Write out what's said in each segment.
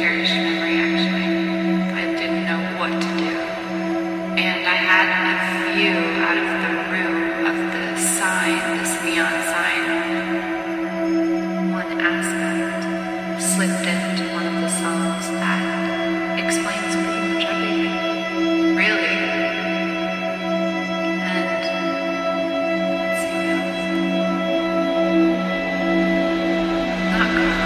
cherished memory, actually. I didn't know what to do. And I had a view out of the room of the sign, this neon sign. One aspect slipped into one of the songs that explains pretty much everything, really. And let's see what else. Not good.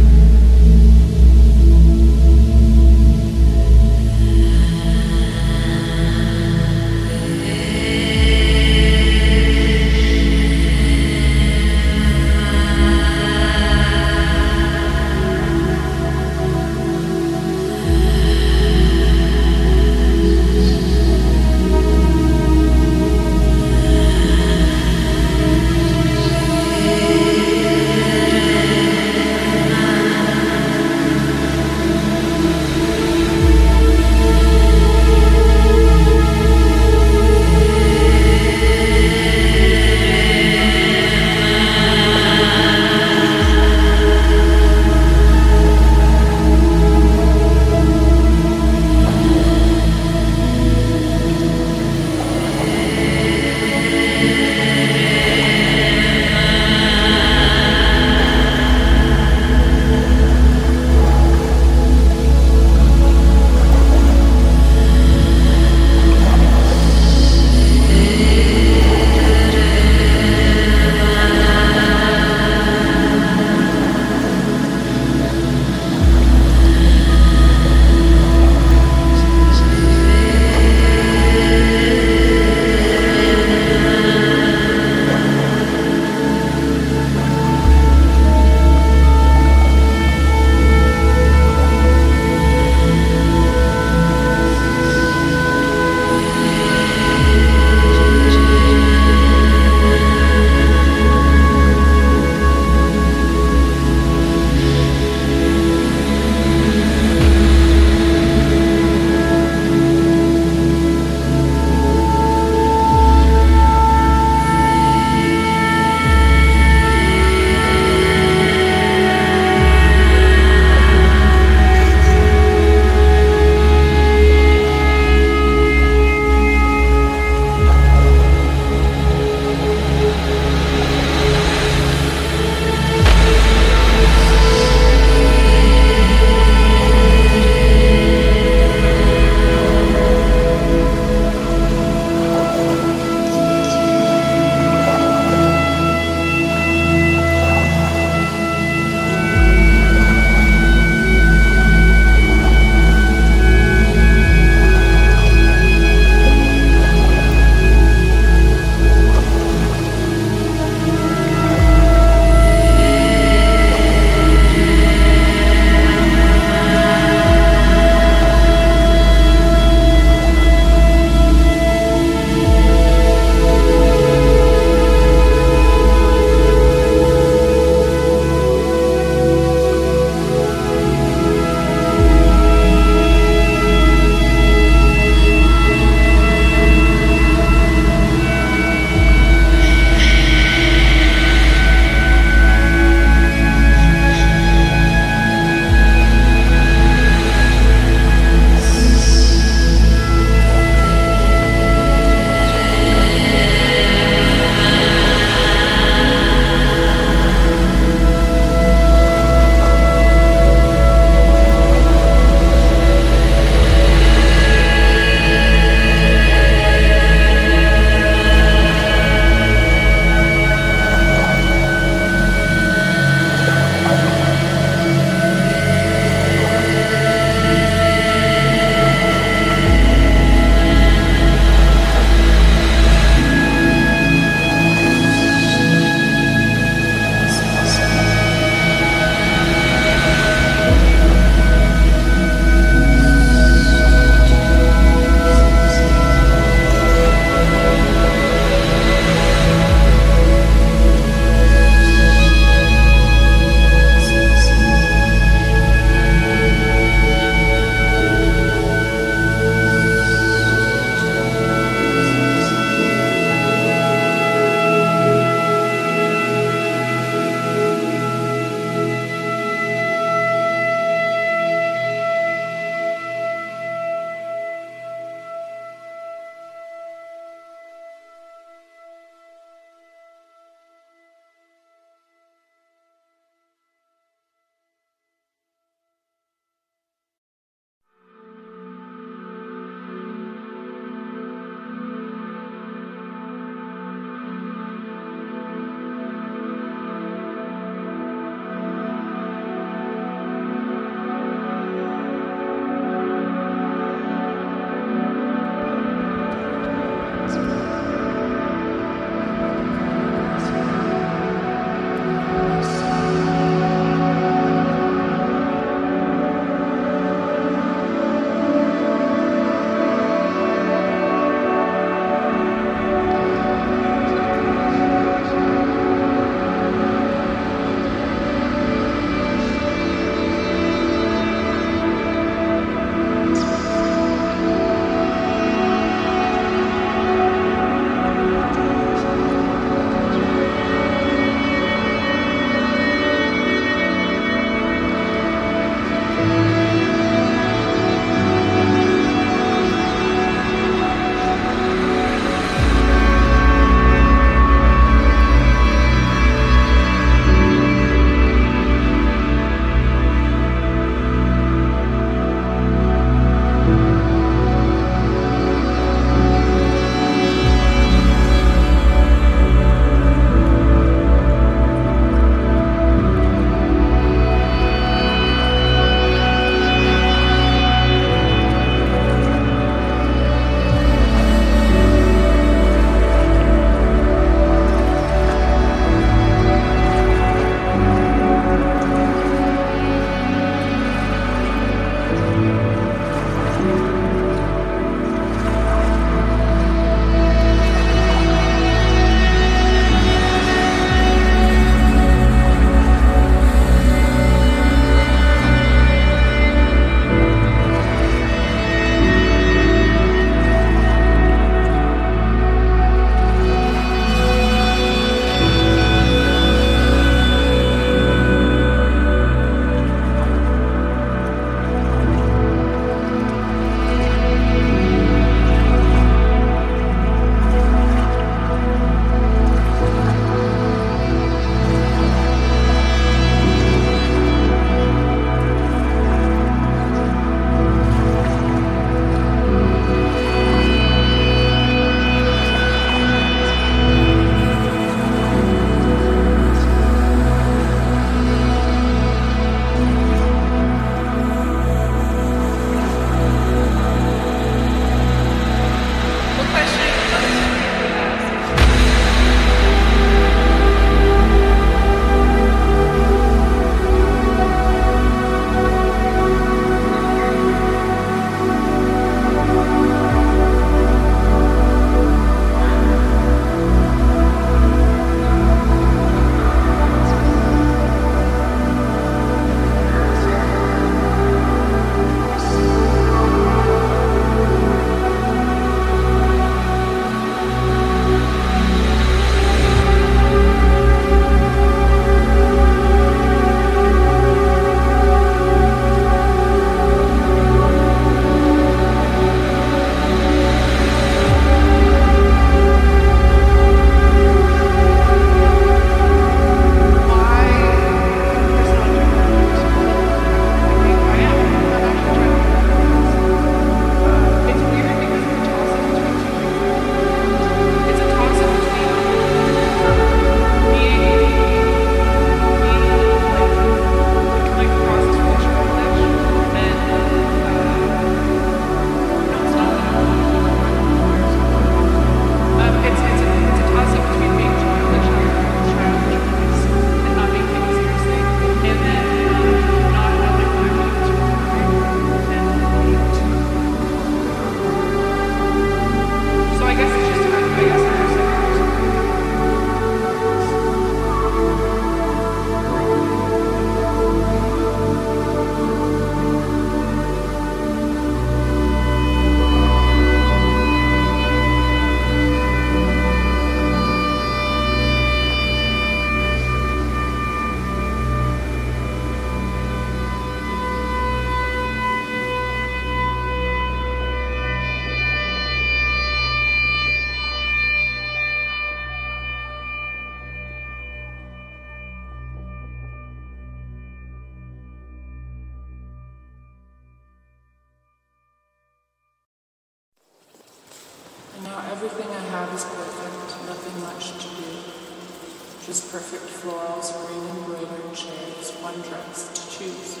She's perfect florals, green and brilliant shades, one dress to choose.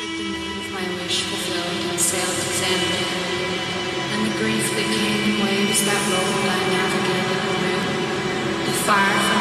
shaking me with my wish fulfilled and sailed to Zambia, and the grief that came in waves that rolled I navigated the river, the fire from